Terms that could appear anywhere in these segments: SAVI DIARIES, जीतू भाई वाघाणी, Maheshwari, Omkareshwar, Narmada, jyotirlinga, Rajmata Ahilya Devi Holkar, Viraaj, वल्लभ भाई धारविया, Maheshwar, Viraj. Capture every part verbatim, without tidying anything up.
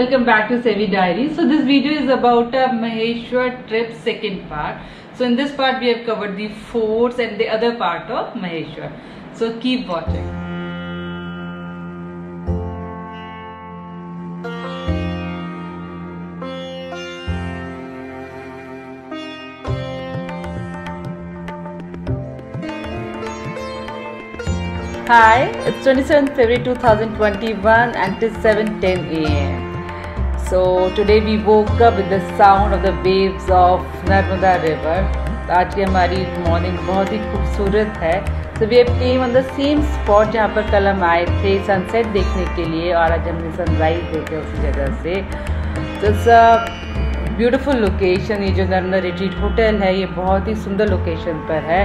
welcome back to SAVI Diaries. So this video is about a Maheshwar trip second part. So in this part we have covered the forts and the other part of Maheshwar. So keep watching. Hi, it's twenty-seventh February two thousand twenty-one and it's seven ten a m So today we woke up with the sound of the waves of Narmada river. आज की हमारी morning बहुत ही खूबसूरत है. So we have came on the same spot जहाँ पर कल हम आए थे सनसेट देखने के लिए और आज हमने सनराइज देखा उसी जगह से. तो सब ब्यूटीफुल लोकेशन, ये जो नर्मदा रिट्रीट होटल है ये बहुत ही सुंदर लोकेशन पर है.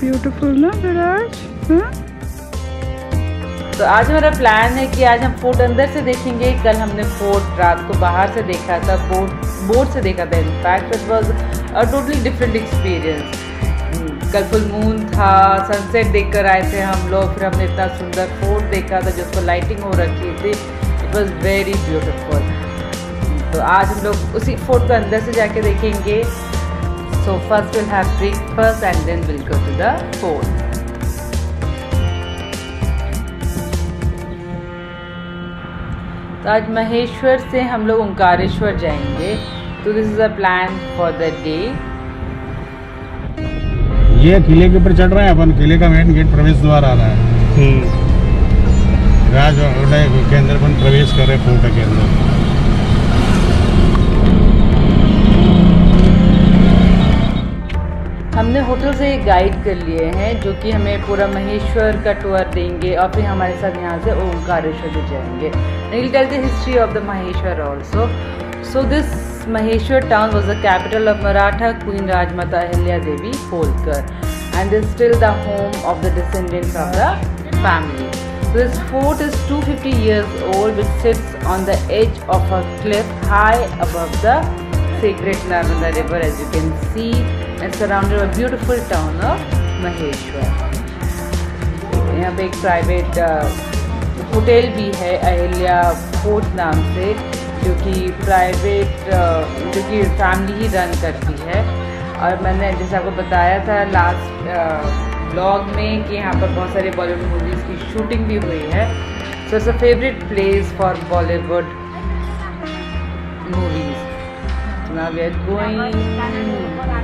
ब्यूटीफुल ना विराज. तो आज हमारा प्लान है कि आज हम फोर्ट अंदर से देखेंगे. कल हमने फोर्ट रात को बाहर से देखा था, बोट बोट से देखा था. In fact it was a totally different experience. कल फुल मून था, सनसेट देखकर आए थे हम लोग. फिर हमने इतना सुंदर फोर्ट देखा था जिसको लाइटिंग हो रखी थी. It was very beautiful. तो आज हम लोग उसी फोर्ट को अंदर से जाके देखेंगे. So first we'll have breakfast and then we'll go to the fort. तो आज महेश्वर से हम लोग ओंकारेश्वर जाएंगे. तो this is a plan for the day. ये किले के ऊपर चढ़ रहे हैं अपन. किले का मेन गेट प्रवेश द्वार आ रहा है. राज के अंदर अपन प्रवेश कर रहे हैं फोर्ट के अंदर. हमने होटल से गाइड कर लिए हैं जो कि हमें पूरा महेश्वर का टूर देंगे और फिर हमारे साथ यहाँ से ओंकारेश्वर भी जाएंगे. We'll tell the history of the Maheshwar also. So this Maheshwar town was the capital of Maratha Queen Rajmata Ahilya Devi Holkar, and is still the home of the descendants of the family. So this fort is two hundred fifty years old, which sits on the edge of a cliff high above the sacred Narmada river, as you can see, and surrounded by beautiful town of Maheshwar. यहाँ पे एक private hotel भी है Ahilya fort नाम से, जो कि private जो कि फैमिली ही रन करती है. और मैंने जैसे आपको बताया था लास्ट ब्लॉग में कि यहाँ पर बहुत सारे बॉलीवुड मूवीज़ की शूटिंग भी हुई है. So it's a favourite place for Bollywood movies. Now we are going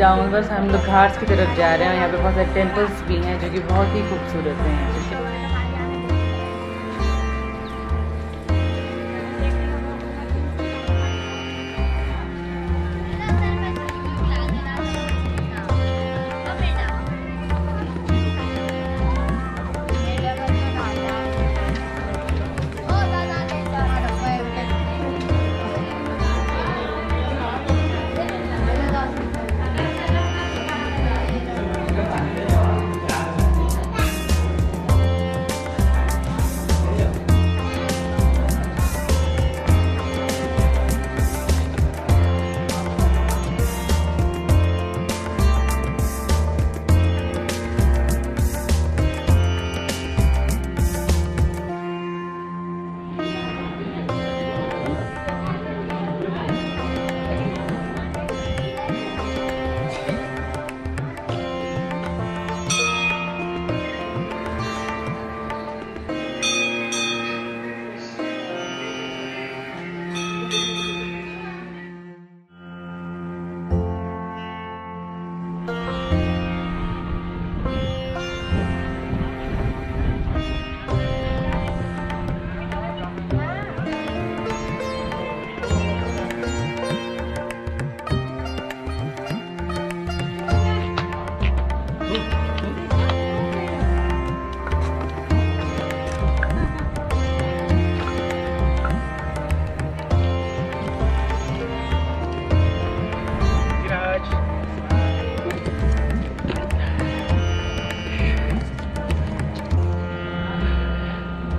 downwards. हम लोग घाट्स की तरफ जा रहे हैं. यहाँ पे बहुत सारे टेम्पल्स भी हैं जो कि बहुत ही खूबसूरत हैं.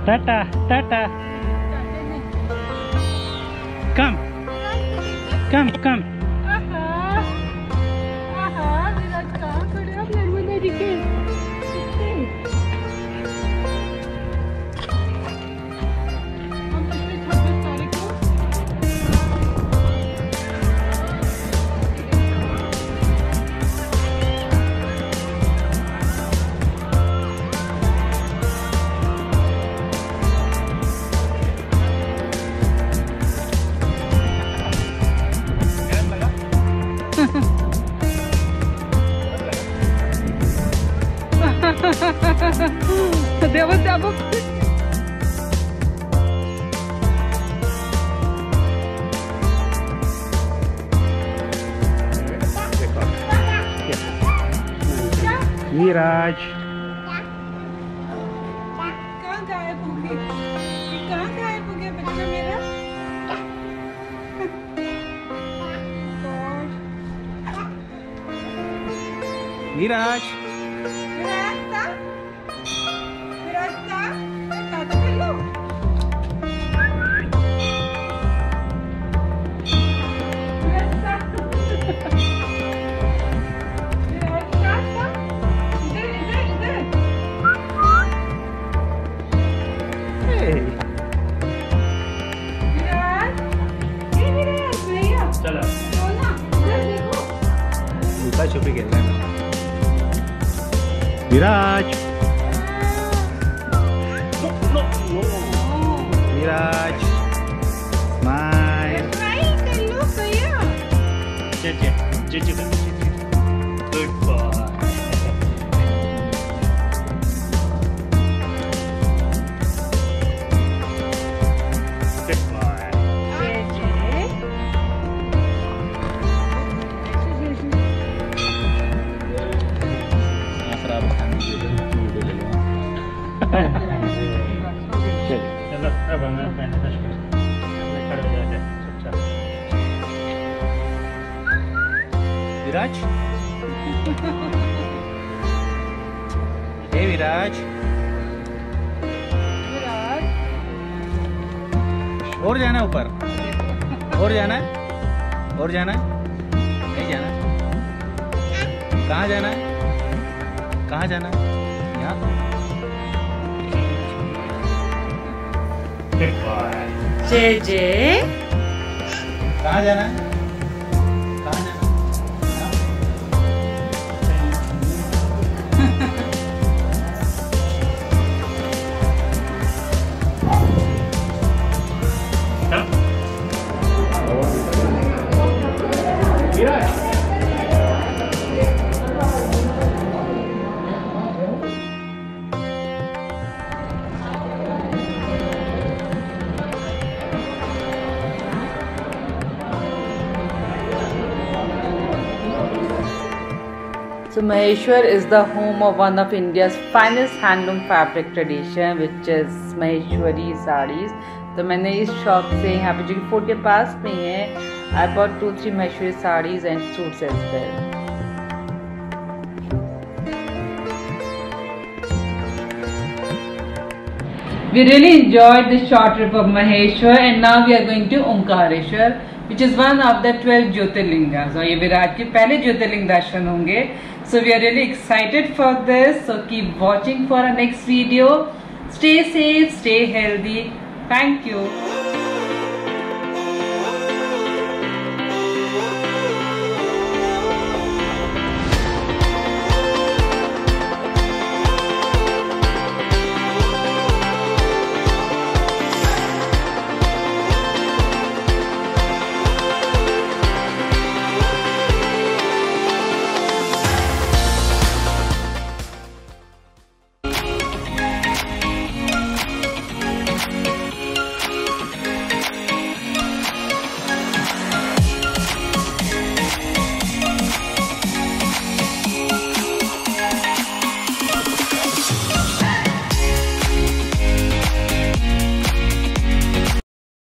टाटा टाटा। कम कम कम वीराज कहाँ गायब हो गए, कहाँ गायब हो गया बच्चा मेरा। वीराज छुपी खेल रहे हैं। विराज विराज स्माइल कर लो भैया। चचे चचे गुड बॉय। विराज हे विराज और जाना ऊपर, और जाना है, और जाना है, नहीं जाना। कहाँ जाना है, कहाँ जाना है? यहाँ जे जे कहाँ जाना है? कहाँ जाना So Maheshwar is the home of one of India's finest handloom fabric tradition, which is Maheshwari sarees. तो मैंने इस शॉप से यहाँ पे जो कि फोर्ट के पास में है, I bought two three Maheshwari sarees and suits as well. We really enjoyed the short trip of Maheshwar, and now we are going to Omkareshwar, which is one of the twelve jyotirlingas. और ये विराज के पहले ज्योतिर्लिंग दर्शन होंगे. So we are really excited for this. So keep watching for our next video. Stay safe, stay healthy. Thank you.